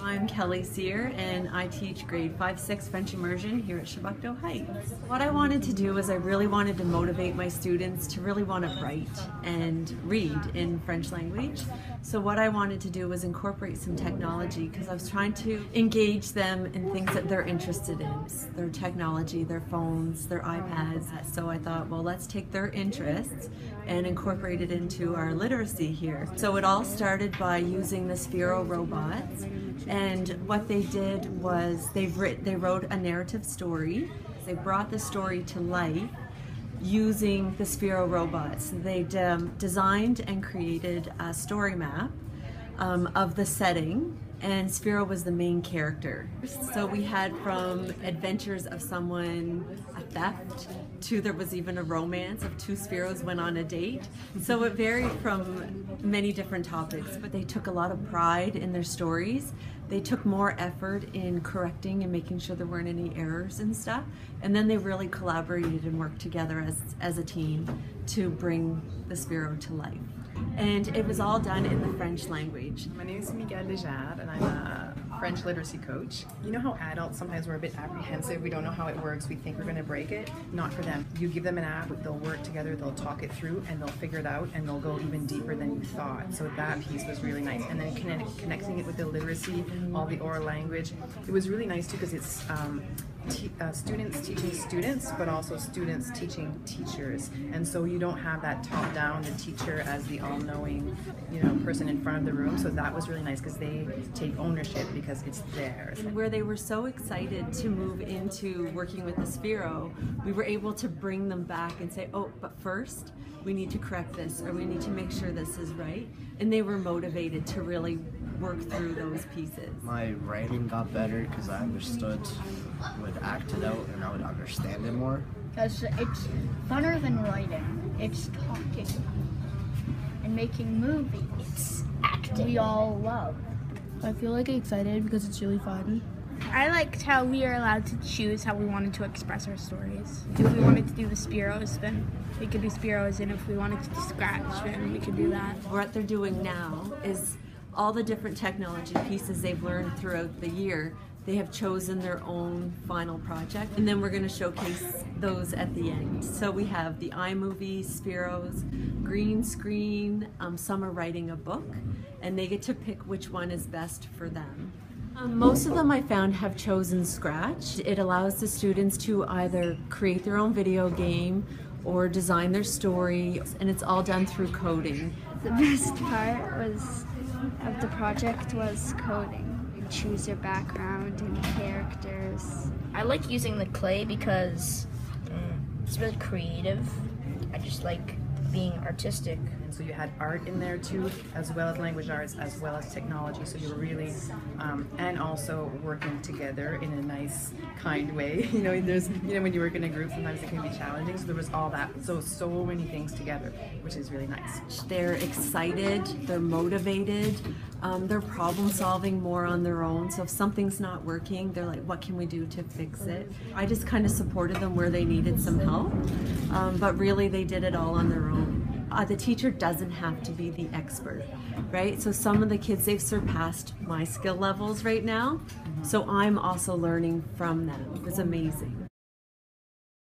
I'm Kelly Cyr and I teach grade 5-6 French immersion here at Chebucto Heights. What I wanted to do is I really wanted to motivate my students to really want to write and read in French language. So what I wanted to do was incorporate some technology because I was trying to engage them in things that they're interested in. Their technology, their phones, their iPads. So I thought, well, let's take their interests and incorporate it into our literacy here. So it all started by using the Sphero robots. And what they did was they wrote a narrative story. They brought the story to life using the Sphero robots. They designed and created a story map of the setting, and Sphero was the main character. So we had from adventures of someone, a theft, to there was even a romance of two Spheros went on a date. So it varied from many different topics, but they took a lot of pride in their stories. They took more effort in correcting and making sure there weren't any errors and stuff. And then they really collaborated and worked together as a team to bring the Sphero to life. And it was all done in the French language. My name is Miguel Leger and I'm a French literacy coach. You know how adults sometimes we're a bit apprehensive, we don't know how it works, we think we're going to break it? Not for them. You give them an app, they'll work together, they'll talk it through, and they'll figure it out, and they'll go even deeper than you thought. So that piece was really nice. And then connecting it with the literacy, all the oral language, it was really nice too because it's students teaching students, but also students teaching teachers, and so you don't have that top down, the teacher as the all-knowing, you know, person in front of the room. So that was really nice because they take ownership because it's theirs. Where they were so excited to move into working with the Sphero, we were able to bring them back and say, oh, but first we need to correct this, or we need to make sure this is right, and they were motivated to really work through those pieces. My writing got better because I understood, would act it out, and I would understand it more. Because it's funner than writing. It's talking and making movies. It's acting we all love. I feel like excited because it's really fun. I liked how we are allowed to choose how we wanted to express our stories. If we wanted to do the Spheros, then we could do Spheros, and if we wanted to do Scratch, then we could do that. What they're doing now is all the different technology pieces they've learned throughout the year, they have chosen their own final project, and then we're going to showcase those at the end. So we have the iMovie, Spheros, Green Screen, some are writing a book, and they get to pick which one is best for them. Most of them I found have chosen Scratch. It allows the students to either create their own video game or design their story, and it's all done through coding. The best part of the project was coding. Choose your background and characters. I like using the clay because it's really creative. I just like being artistic. And so you had art in there too, as well as language arts, as well as technology. So you're really, and also working together in a nice, kind way. You know, there's, you know, when you work in a group, sometimes it can be challenging. So there was all that. So many things together, which is really nice. They're excited. They're motivated. They're problem solving more on their own. So if something's not working, they're like, what can we do to fix it? I just kind of supported them where they needed some help, but really they did it all on their own. The teacher doesn't have to be the expert, right? So some of the kids, they've surpassed my skill levels right now, so I'm also learning from them. It was amazing.